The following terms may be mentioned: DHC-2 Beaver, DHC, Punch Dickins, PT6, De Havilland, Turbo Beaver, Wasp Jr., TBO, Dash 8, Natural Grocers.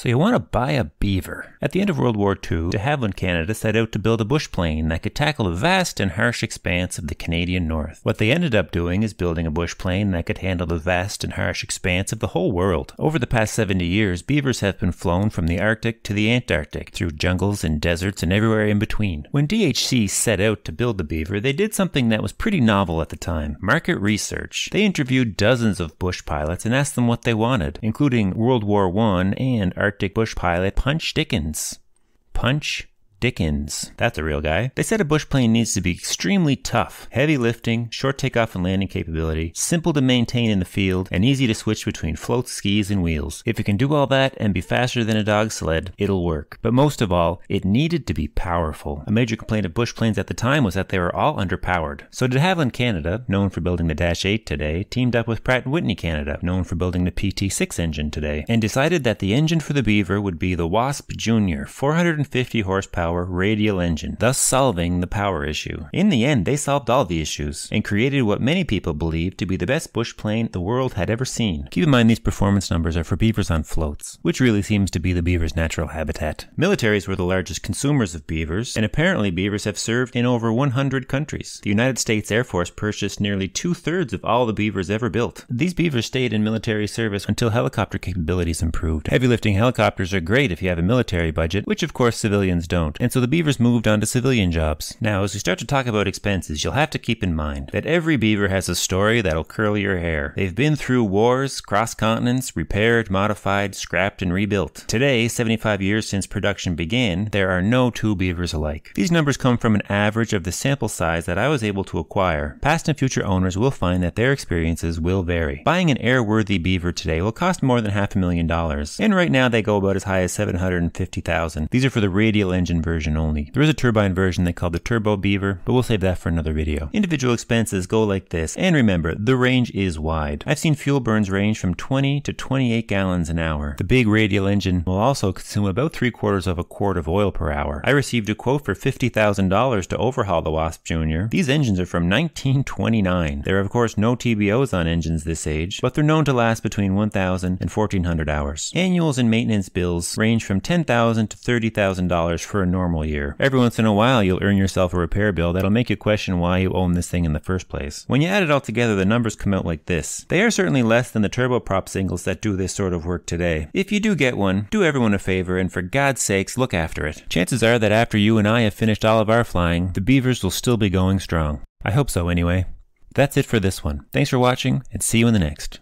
So you want to buy a beaver. At the end of World War II, De Havilland Canada set out to build a bush plane that could tackle the vast and harsh expanse of the Canadian North. What they ended up doing is building a bush plane that could handle the vast and harsh expanse of the whole world. Over the past 70 years, beavers have been flown from the Arctic to the Antarctic, through jungles and deserts and everywhere in between. When DHC set out to build the beaver, they did something that was pretty novel at the time: market research. They interviewed dozens of bush pilots and asked them what they wanted, including World War I and Arctic bush pilot Punch Dickins. Punch Dickins. That's a real guy. They said a bush plane needs to be extremely tough, heavy lifting, short takeoff and landing capability, simple to maintain in the field, and easy to switch between floats, skis, and wheels. If it can do all that and be faster than a dog sled, it'll work. But most of all, it needed to be powerful. A major complaint of bush planes at the time was that they were all underpowered. So De Havilland Canada, known for building the Dash 8 today, teamed up with Pratt & Whitney Canada, known for building the PT6 engine today, and decided that the engine for the Beaver would be the Wasp Jr. 450 horsepower radial engine, thus solving the power issue. In the end, they solved all the issues and created what many people believed to be the best bush plane the world had ever seen. Keep in mind these performance numbers are for beavers on floats, which really seems to be the beaver's natural habitat. Militaries were the largest consumers of beavers, and apparently beavers have served in over 100 countries. The United States Air Force purchased nearly 2/3 of all the beavers ever built. These beavers stayed in military service until helicopter capabilities improved. Heavy lifting helicopters are great if you have a military budget, which of course civilians don't. And so the beavers moved on to civilian jobs. Now, as we start to talk about expenses, you'll have to keep in mind that every beaver has a story that'll curl your hair. They've been through wars, cross continents, repaired, modified, scrapped, and rebuilt. Today, 75 years since production began, there are no two beavers alike. These numbers come from an average of the sample size that I was able to acquire. Past and future owners will find that their experiences will vary. Buying an airworthy beaver today will cost more than $500,000, and right now they go about as high as $750,000. These are for the radial engine version only. There is a turbine version they call the Turbo Beaver, but we'll save that for another video. Individual expenses go like this, and remember, the range is wide. I've seen fuel burns range from 20 to 28 gallons an hour. The big radial engine will also consume about 3/4 of a quart of oil per hour. I received a quote for $50,000 to overhaul the Wasp Jr. These engines are from 1929. There are of course no TBOs on engines this age, but they're known to last between 1,000 and 1,400 hours. Annuals and maintenance bills range from $10,000 to $30,000 for a normal year. Every once in a while you'll earn yourself a repair bill that'll make you question why you own this thing in the first place. When you add it all together, the numbers come out like this. They are certainly less than the turboprop singles that do this sort of work today. If you do get one, do everyone a favor and for God's sakes look after it. Chances are that after you and I have finished all of our flying, the beavers will still be going strong. I hope so anyway. That's it for this one. Thanks for watching and see you in the next.